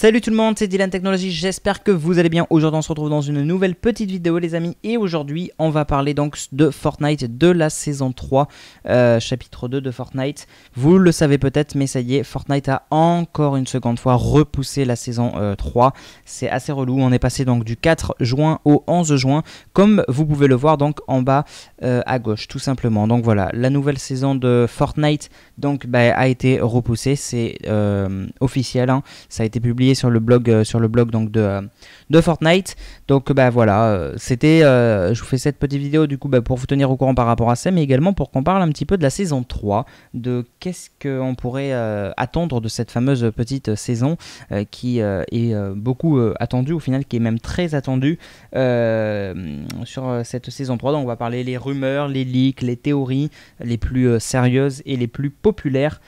Salut tout le monde, c'est Dylan Technologies, j'espère que vous allez bien. Aujourd'hui on se retrouve dans une nouvelle petite vidéo les amis, et aujourd'hui on va parler donc de Fortnite, de la saison 3, chapitre 2 de Fortnite. Vous le savez peut-être, mais ça y est, Fortnite a encore une seconde fois repoussé la saison 3, c'est assez relou. On est passé donc du 4 juin au 11 juin, comme vous pouvez le voir donc en bas à gauche tout simplement. Donc voilà, la nouvelle saison de Fortnite donc, a été repoussée, c'est officiel, hein. Ça a été publié sur le blog donc de Fortnite. Donc voilà, c'était je vous fais cette petite vidéo du coup pour vous tenir au courant par rapport à ça, mais également pour qu'on parle un petit peu de la saison 3, de qu'est-ce qu'on pourrait attendre de cette fameuse petite saison qui est beaucoup attendue au final, qui est même très attendue sur cette saison 3. Donc on va parler les rumeurs, les leaks, les théories les plus sérieuses et les plus populaires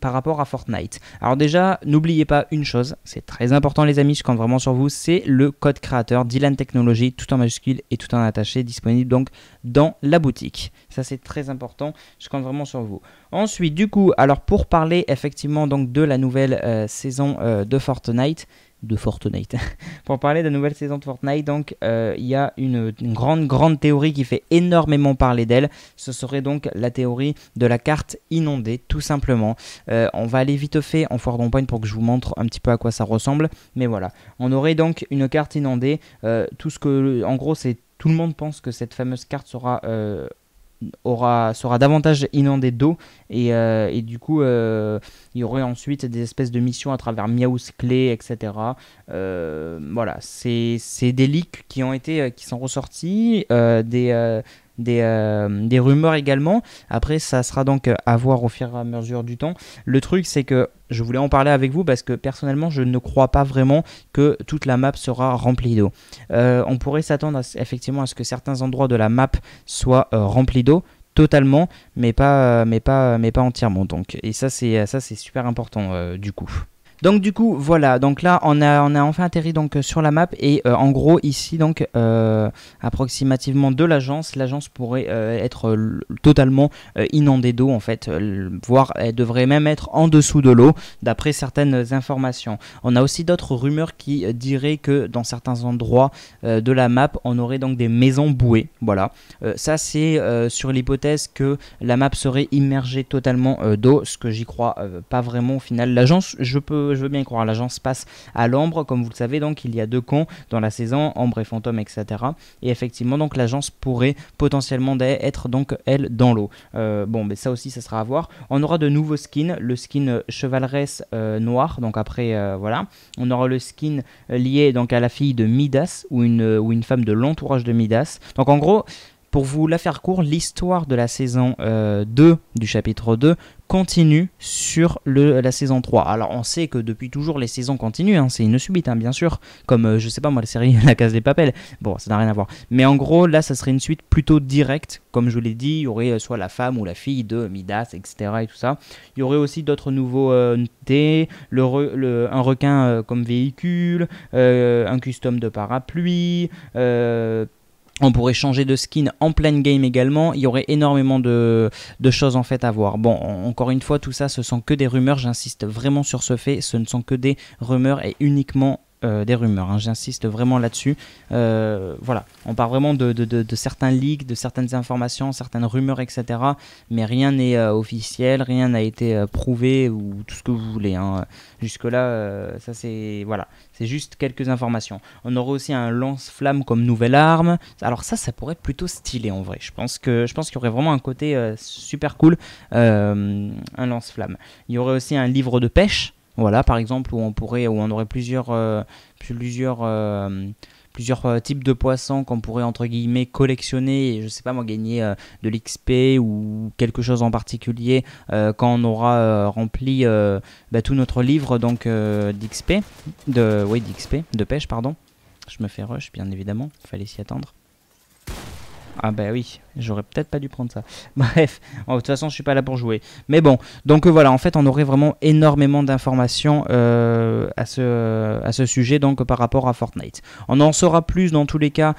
par rapport à Fortnite. Alors déjà, n'oubliez pas une chose, c'est très important les amis, je compte vraiment sur vous, c'est le code créateur Dylan Technologies, tout en majuscule et tout en attaché, disponible donc dans la boutique. Ça c'est très important, je compte vraiment sur vous. Ensuite du coup, alors pour parler effectivement donc de la nouvelle saison de Fortnite, pour parler de la nouvelle saison de Fortnite, donc il y a une grande théorie qui fait énormément parler d'elle. Ce serait donc la théorie de la carte inondée, tout simplement. On va aller vite fait en foire d'empoigne pour que je vous montre un petit peu à quoi ça ressemble. Mais voilà, on aurait donc une carte inondée. En gros, c'est tout le monde pense que cette fameuse carte sera davantage inondé d'eau, et du coup il y aurait ensuite des espèces de missions à travers Miaus, clés, etc. Voilà, c'est des leaks qui sont ressortis, des rumeurs également. Après ça sera donc à voir au fur et à mesure du temps. Le truc c'est que je voulais en parler avec vous parce que personnellement je ne crois pas vraiment que toute la map sera remplie d'eau. On pourrait s'attendre effectivement à ce que certains endroits de la map soient remplis d'eau totalement, mais pas entièrement donc, et ça c'est super important du coup. Donc du coup voilà, donc là on a enfin atterri donc sur la map, et en gros ici donc approximativement de l'agence pourrait être totalement inondée d'eau en fait, voire elle devrait même être en dessous de l'eau d'après certaines informations. On a aussi d'autres rumeurs qui diraient que dans certains endroits de la map on aurait donc des maisons bouées. Voilà, ça c'est sur l'hypothèse que la map serait immergée totalement d'eau, ce que j'y crois pas vraiment au final. L'agence, je veux bien y croire, l'agence passe à l'ombre, comme vous le savez, donc il y a deux camps dans la saison, ombre et fantôme, etc. Et effectivement, donc l'agence pourrait potentiellement être donc elle dans l'eau. Bon, mais ça aussi, ça sera à voir. On aura de nouveaux skins, le skin chevaleresse noir, donc après, voilà. On aura le skin lié donc à la fille de Midas, ou une femme de l'entourage de Midas. Donc en gros, pour vous la faire court, l'histoire de la saison 2, du chapitre 2, continue sur la saison 3. Alors on sait que depuis toujours les saisons continuent, hein, c'est une suite hein, bien sûr, comme je sais pas moi la série La Case des Papels, bon ça n'a rien à voir. Mais en gros là ça serait une suite plutôt directe, comme je vous l'ai dit, il y aurait soit la femme ou la fille de Midas, etc. et tout ça. Il y aurait aussi d'autres nouveautés, un requin comme véhicule, un custom de parapluie, on pourrait changer de skin en pleine game également. Il y aurait énormément de choses en fait à voir. Bon, encore une fois, tout ça, ce sont que des rumeurs. J'insiste vraiment sur ce fait. Ce ne sont que des rumeurs et uniquement des rumeurs. Hein. J'insiste vraiment là-dessus. Voilà, on parle vraiment de certains leaks, de certaines informations, certaines rumeurs, etc. Mais rien n'est officiel, rien n'a été prouvé ou tout ce que vous voulez. Hein. Jusque-là, ça c'est... Voilà. C'est juste quelques informations. On aura aussi un lance-flamme comme nouvelle arme. Alors ça pourrait être plutôt stylé en vrai. Je pense qu'il y aurait vraiment un côté super cool, un lance-flamme. Il y aurait aussi un livre de pêche, voilà, par exemple, où on aurait plusieurs types de poissons qu'on pourrait entre guillemets collectionner et je sais pas moi gagner de l'XP ou quelque chose en particulier quand on aura rempli tout notre livre donc d'XP de pêche, pardon. Je me fais rush bien évidemment, fallait s'y attendre. Ah bah oui, j'aurais peut-être pas dû prendre ça. Bref, de toute façon je suis pas là pour jouer. Mais bon, donc voilà, en fait on aurait vraiment énormément d'informations à ce sujet, donc par rapport à Fortnite. On en saura plus dans tous les cas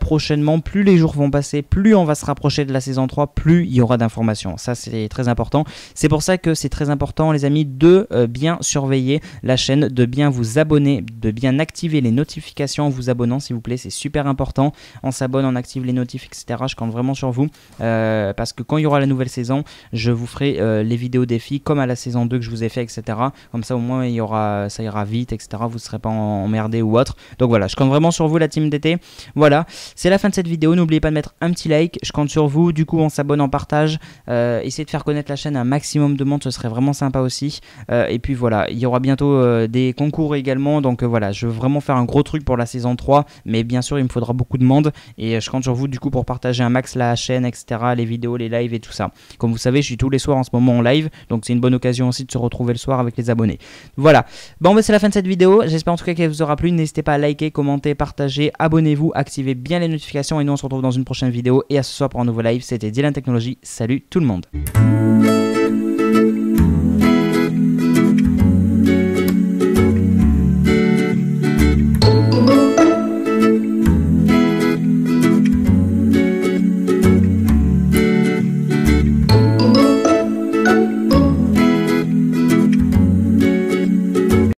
prochainement. Plus les jours vont passer, plus on va se rapprocher de la saison 3, plus il y aura d'informations. Ça c'est très important. C'est pour ça que c'est très important les amis de bien surveiller la chaîne, de bien vous abonner, de bien activer les notifications en vous abonnant s'il vous plaît. C'est super important. On s'abonne, on active les notifs, etc. Je compte vraiment sur vous parce que quand il y aura la nouvelle saison, je vous ferai les vidéos défis comme à la saison 2 que je vous ai fait, etc. Comme ça au moins il y aura, ça ira vite, etc. Vous ne serez pas emmerdés ou autre. Donc voilà, je compte vraiment sur vous la team d'été. Voilà, c'est la fin de cette vidéo. N'oubliez pas de mettre un petit like, je compte sur vous. Du coup on s'abonne, on partage, essayez de faire connaître la chaîne à un maximum de monde, ce serait vraiment sympa aussi. Et puis voilà, il y aura bientôt des concours également. Donc voilà, je veux vraiment faire un gros truc pour la saison 3, mais bien sûr il me faudra beaucoup de monde et je compte sur vous du coup pour partager un max la chaîne, etc., les vidéos, les lives et tout ça. Comme vous savez, je suis tous les soirs en ce moment en live, donc c'est une bonne occasion aussi de se retrouver le soir avec les abonnés. Voilà, bon, c'est la fin de cette vidéo, j'espère en tout cas qu'elle vous aura plu, n'hésitez pas à liker, commenter, partager, abonnez-vous, activez bien les notifications et nous on se retrouve dans une prochaine vidéo et à ce soir pour un nouveau live, c'était Dylan Technologies, salut tout le monde.